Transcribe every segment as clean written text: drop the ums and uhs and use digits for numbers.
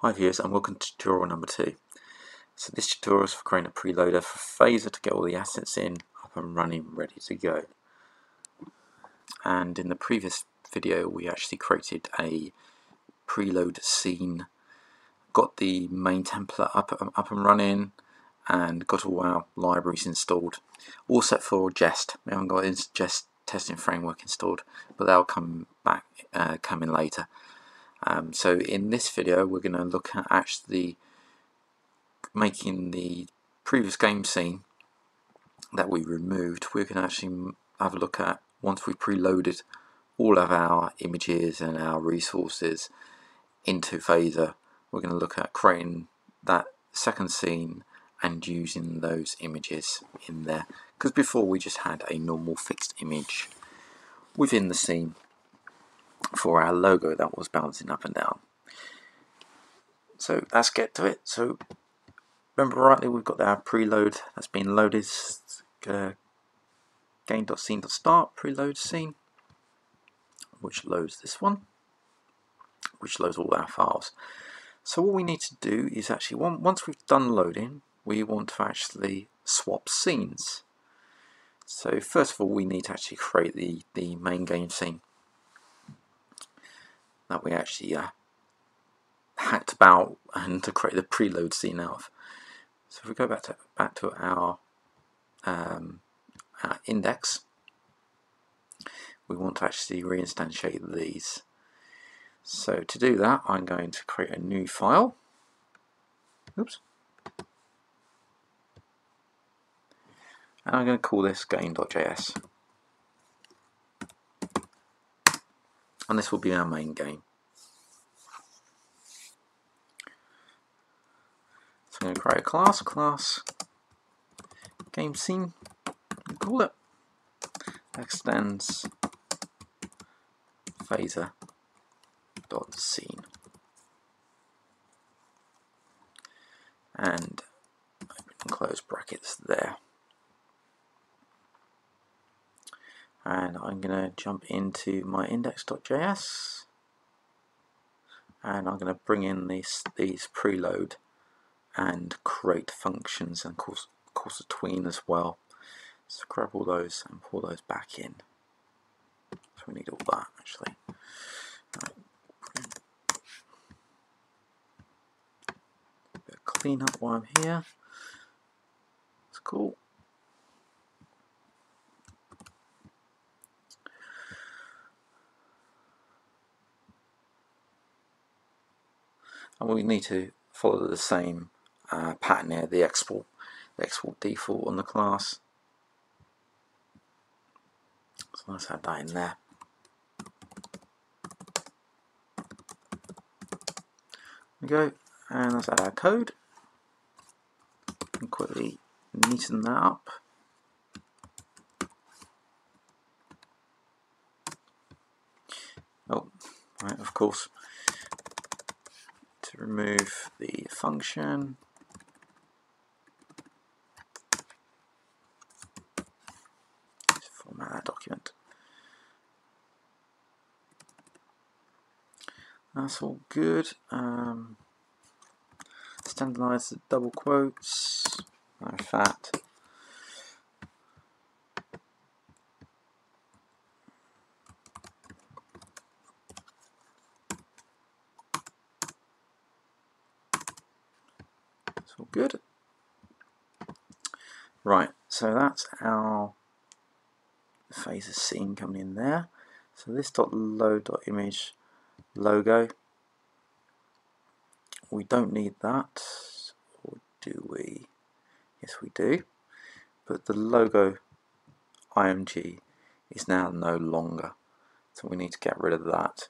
Hi viewers, and welcome to tutorial number 2. So this tutorial is for creating a preloader for Phaser to get all the assets in, up and running, ready to go. And in the previous video we actually created a preload scene, got the main template up and running, and got all our libraries installed. All set for Jest. We haven't got Jest testing framework installed, but that'll come in later. So in this video we're going to look at actually making the previous game scene that we removed. We can actually have a look at, once we've preloaded all of our images and our resources into Phaser, we're going to look at creating that second scene and using those images in there, because before we just had a normal fixed image within the scene for our logo that was bouncing up and down. So let's get to it. So remember rightly, we've got our preload that's been loaded, game.scene.start preload scene, which loads this one, which loads all our files. So what we need to do is actually, once we've done loading, we want to actually swap scenes. So first of all, we need to actually create the main game scene that we actually hacked about and to create the preload scene out of. So if we go back to our index, we want to actually reinstantiate these. So to do that, I'm going to create a new file. Oops. And I'm going to call this game.js. And this will be our main game. So I'm going to create a class, game scene, we'll call it, extends Phaser.scene. And open and close brackets there. And I'm going to jump into my index.js, and I'm going to bring in these preload and create functions and calls between as well. So grab all those and pull those back in. So we need all that actually. Right. Bit of clean up while I'm here. That's cool. And we need to follow the same pattern here, the export default on the class. So let's add that in there. There we go, and let's add our code. And quickly neaten that up. Oh, right, of course. Remove the function, just format that document. That's all good. Standardize the double quotes, no fat. Good. Right, so that's our Phaser scene coming in there. So this .load.image logo, we don't need that, or do we? Yes, we do. But the logo img is now no longer, so we need to get rid of that.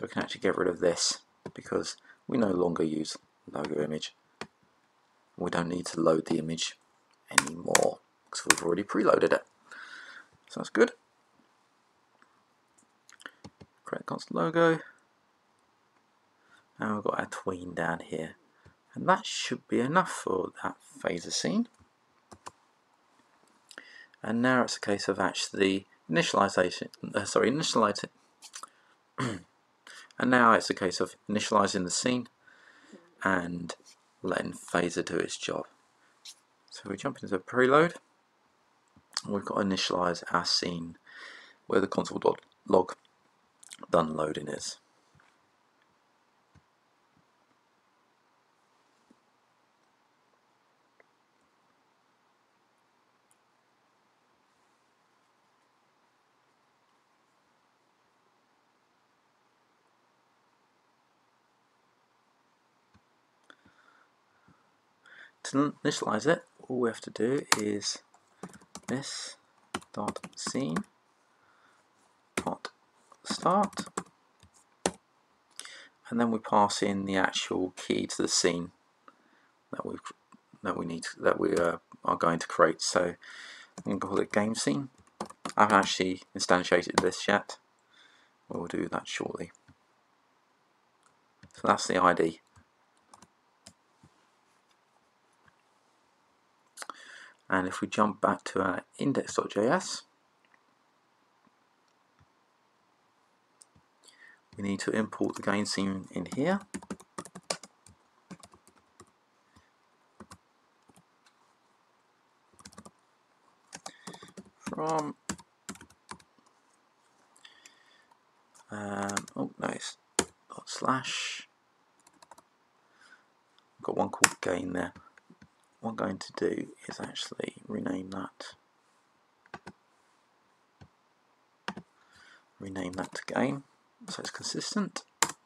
So we can actually get rid of this because we no longer use logo image. We don't need to load the image anymore because we've already preloaded it. So that's good. Create const logo. Now we've got our tween down here. And that should be enough for that phaser scene. And now it's a case of actually initializing. And now it's a case of initializing the scene and letting Phaser do its job. So we jump into the preload. And we've got to initialize our scene where the console.log done loading is. To initialize it, all we have to do is this dot scene dot start, and then we pass in the actual key to the scene that we are going to create. So I'm going to call it game scene. I haven't actually instantiated this yet. We'll do that shortly. So that's the ID. And if we jump back to our index.js, we need to import the game scene in here. From, oh nice, dot slash, got one called game there. What I'm going to do is actually rename that to game so it's consistent, and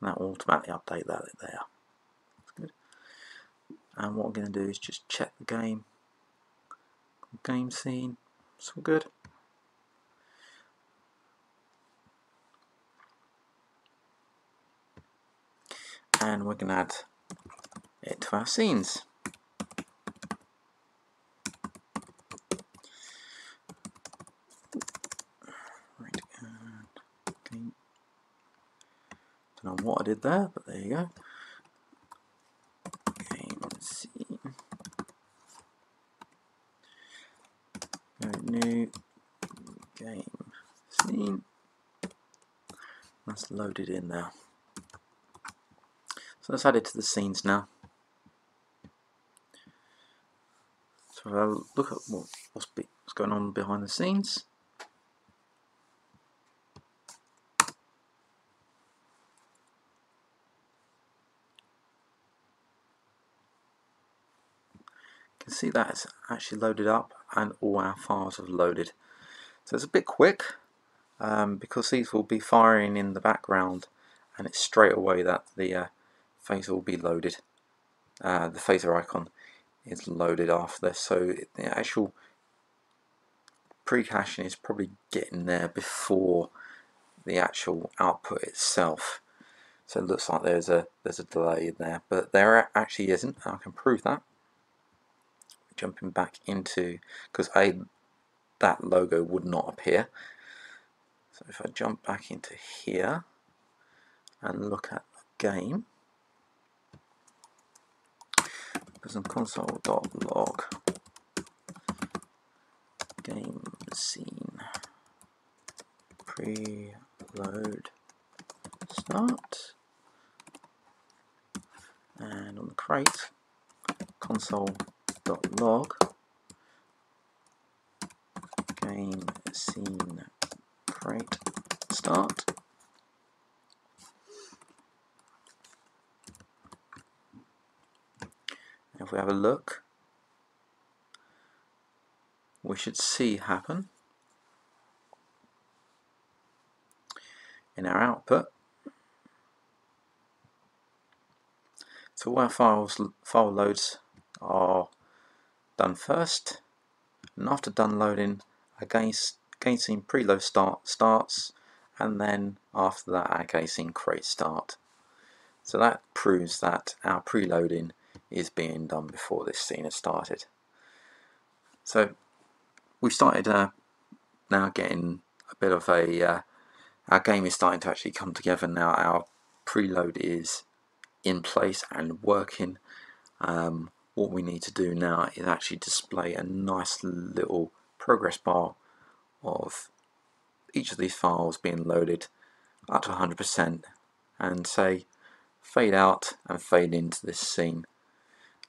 that will automatically update that there. That's good. And what I'm going to do is just check the game scene. It's all good. And we can add it to our scenes. Right, okay. Don't know what I did there, but there you go. Okay, let's see. New game scene. That's loaded in there. So let's add it to the scenes now. So I'll look at what's going on behind the scenes. You can see that it's actually loaded up and all our files have loaded. So it's a bit quick because these will be firing in the background, and it's straight away that the Phaser will be loaded. The Phaser icon is loaded after this, so the actual pre-caching is probably getting there before the actual output itself. So it looks like there's a delay in there, but there actually isn't, and I can prove that. Jumping back into, because that logo would not appear. So if I jump back into here and look at the game. Some console.log game scene preload start, and on the crate console.log game scene crate start. If we have a look, we should see happen in our output. So all our file loads are done first, and after done loading, our casing preload starts, and then after that our casing create start. So that proves that our preloading is being done before this scene has started. So we've started now getting a bit of a our game is starting to actually come together now. Our preload is in place and working. What we need to do now is actually display a nice little progress bar of each of these files being loaded up to 100% and say fade out and fade into this scene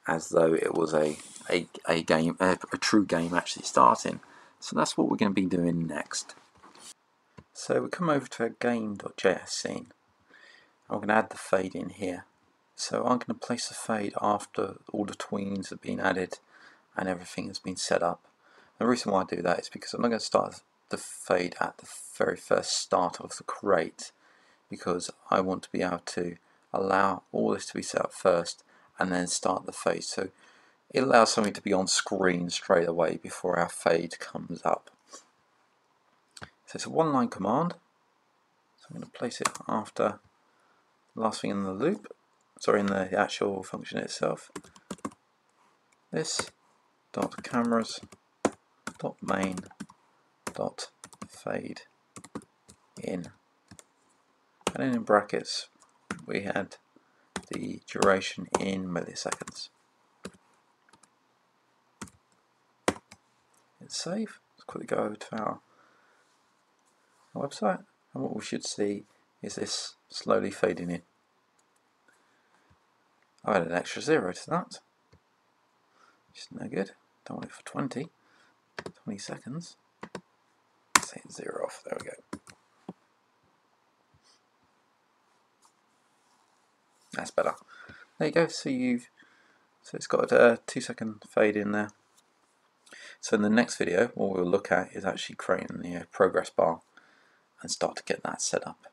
as though it was a true game actually starting. So that's what we're going to be doing next. So we come over to our game.js scene. I'm going to add the fade in here. So I'm going to place the fade after all the tweens have been added and everything has been set up. The reason why I do that is because I'm not going to start the fade at the very first start of the create, because I want to be able to allow all this to be set up first and then start the fade. So it allows something to be on screen straight away before our fade comes up. So it's a one-line command. So I'm going to place it after the last thing in the loop. Sorry, in the actual function itself. This dot cameras dot main dot fade in, and then in brackets we had the duration in milliseconds. Hit save. Let's quickly go over to our website, and what we should see is this slowly fading in. I've added an extra 0 to that, which is no good. Don't want it for 20 seconds. Let's take 0 off, there we go. That's better. There you go, so it's got a 2-second fade in there. So in the next video, what we'll look at is actually creating the progress bar and start to get that set up.